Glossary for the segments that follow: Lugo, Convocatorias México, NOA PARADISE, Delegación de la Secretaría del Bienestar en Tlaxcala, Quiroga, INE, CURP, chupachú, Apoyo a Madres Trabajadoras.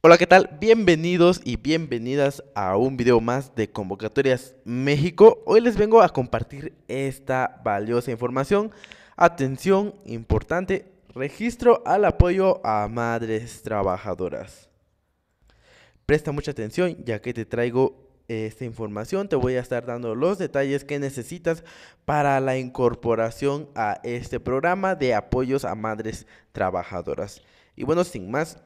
Hola, ¿qué tal? Bienvenidos y bienvenidas a un video más de Convocatorias México. Hoy les vengo a compartir esta valiosa información. Atención, importante, registro al apoyo a madres trabajadoras. Presta mucha atención ya que te traigo esta información, te voy a estar dando los detalles que necesitas para la incorporación a este programa de apoyos a madres trabajadoras. Y bueno, sin más,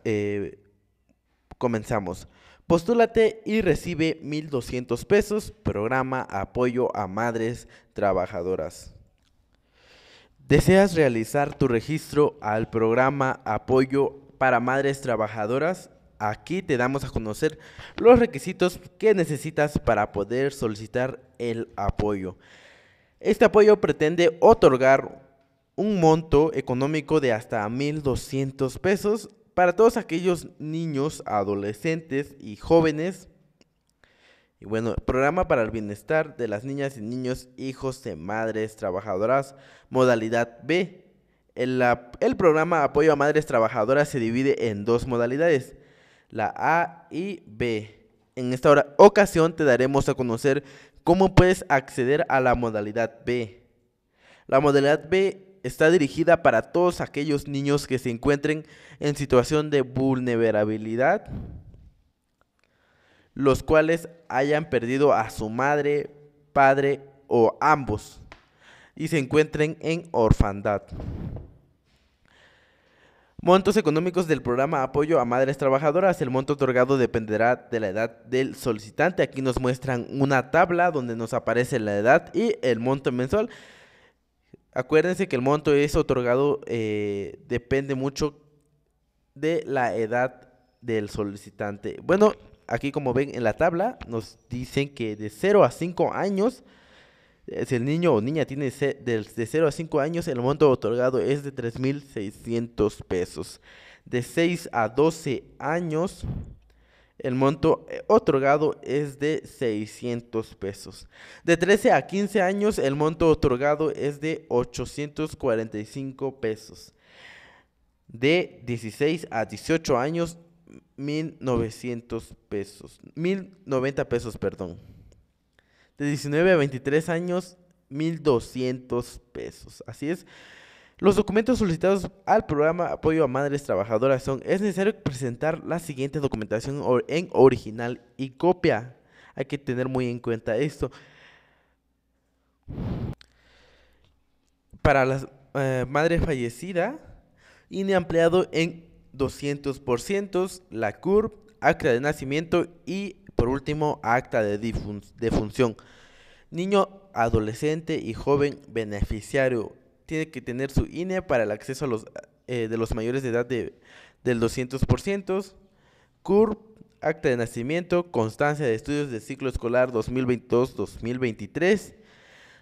comenzamos. Postúlate y recibe 1,200 pesos, programa Apoyo a Madres Trabajadoras. ¿Deseas realizar tu registro al programa Apoyo para Madres Trabajadoras? Aquí te damos a conocer los requisitos que necesitas para poder solicitar el apoyo. Este apoyo pretende otorgar un monto económico de hasta 1,200 pesos para todos aquellos niños, adolescentes y jóvenes. Y bueno, programa para el bienestar de las niñas y niños hijos de madres trabajadoras, modalidad B. El programa Apoyo a Madres Trabajadoras se divide en dos modalidades, la A y B. En esta ocasión te daremos a conocer cómo puedes acceder a la modalidad B. La modalidad B está dirigida para todos aquellos niños que se encuentren en situación de vulnerabilidad, los cuales hayan perdido a su madre, padre o ambos, y se encuentren en orfandad. Montos económicos del programa Apoyo a Madres Trabajadoras. El monto otorgado dependerá de la edad del solicitante. Aquí nos muestran una tabla donde nos aparece la edad y el monto mensual. Acuérdense que el monto es otorgado, depende mucho de la edad del solicitante. Bueno, aquí como ven en la tabla nos dicen que de 0 a 5 años, si el niño o niña tiene de 0 a 5 años, el monto otorgado es de 3,600 pesos. De 6 a 12 años, el monto otorgado es de 600 pesos. De 13 a 15 años, el monto otorgado es de 845 pesos. De 16 a 18 años, 1,090 pesos, perdón. De 19 a 23 años, 1,200 pesos. Así es. Los documentos solicitados al programa Apoyo a Madres Trabajadoras son: es necesario presentar la siguiente documentación en original y copia. Hay que tener muy en cuenta esto. Para la madre fallecida, INE ampliado en 200%, la CURP, acta de nacimiento y, por último, acta de defunción. Niño, adolescente y joven beneficiario tiene que tener su INE para el acceso a los, de los mayores de edad del 200%, CURP, acta de nacimiento, constancia de estudios de ciclo escolar 2022-2023,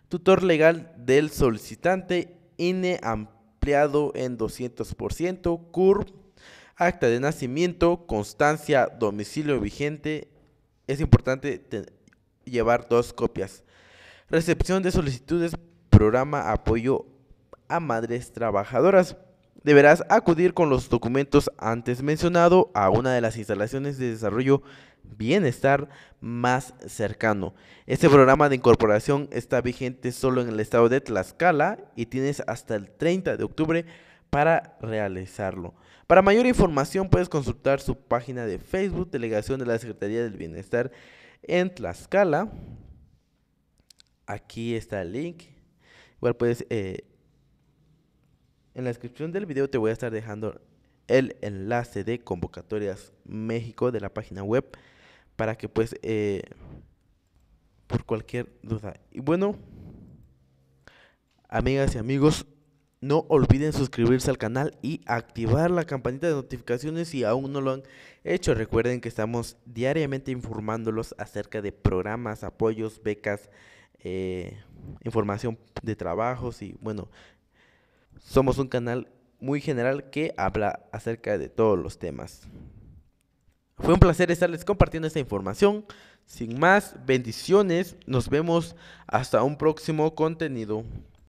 tutor legal del solicitante, INE ampliado en 200%, CURP, acta de nacimiento, constancia, domicilio vigente. Es importante llevar dos copias. Recepción de solicitudes, programa Apoyo a Madres Trabajadoras. Deberás acudir con los documentos antes mencionado a una de las instalaciones de desarrollo bienestar más cercano. Este programa de incorporación está vigente solo en el estado de Tlaxcala y tienes hasta el 30 de octubre para realizarlo. Para mayor información puedes consultar su página de Facebook, Delegación de la Secretaría del Bienestar en Tlaxcala. Aquí está el link. Igual puedes... en la descripción del video te voy a estar dejando el enlace de Convocatorias México de la página web para que pues por cualquier duda. Y bueno, amigas y amigos, no olviden suscribirse al canal y activar la campanita de notificaciones si aún no lo han hecho. Recuerden que estamos diariamente informándolos acerca de programas, apoyos, becas, información de trabajos y bueno... Somos un canal muy general que habla acerca de todos los temas. Fue un placer estarles compartiendo esta información. Sin más, bendiciones. Nos vemos hasta un próximo contenido.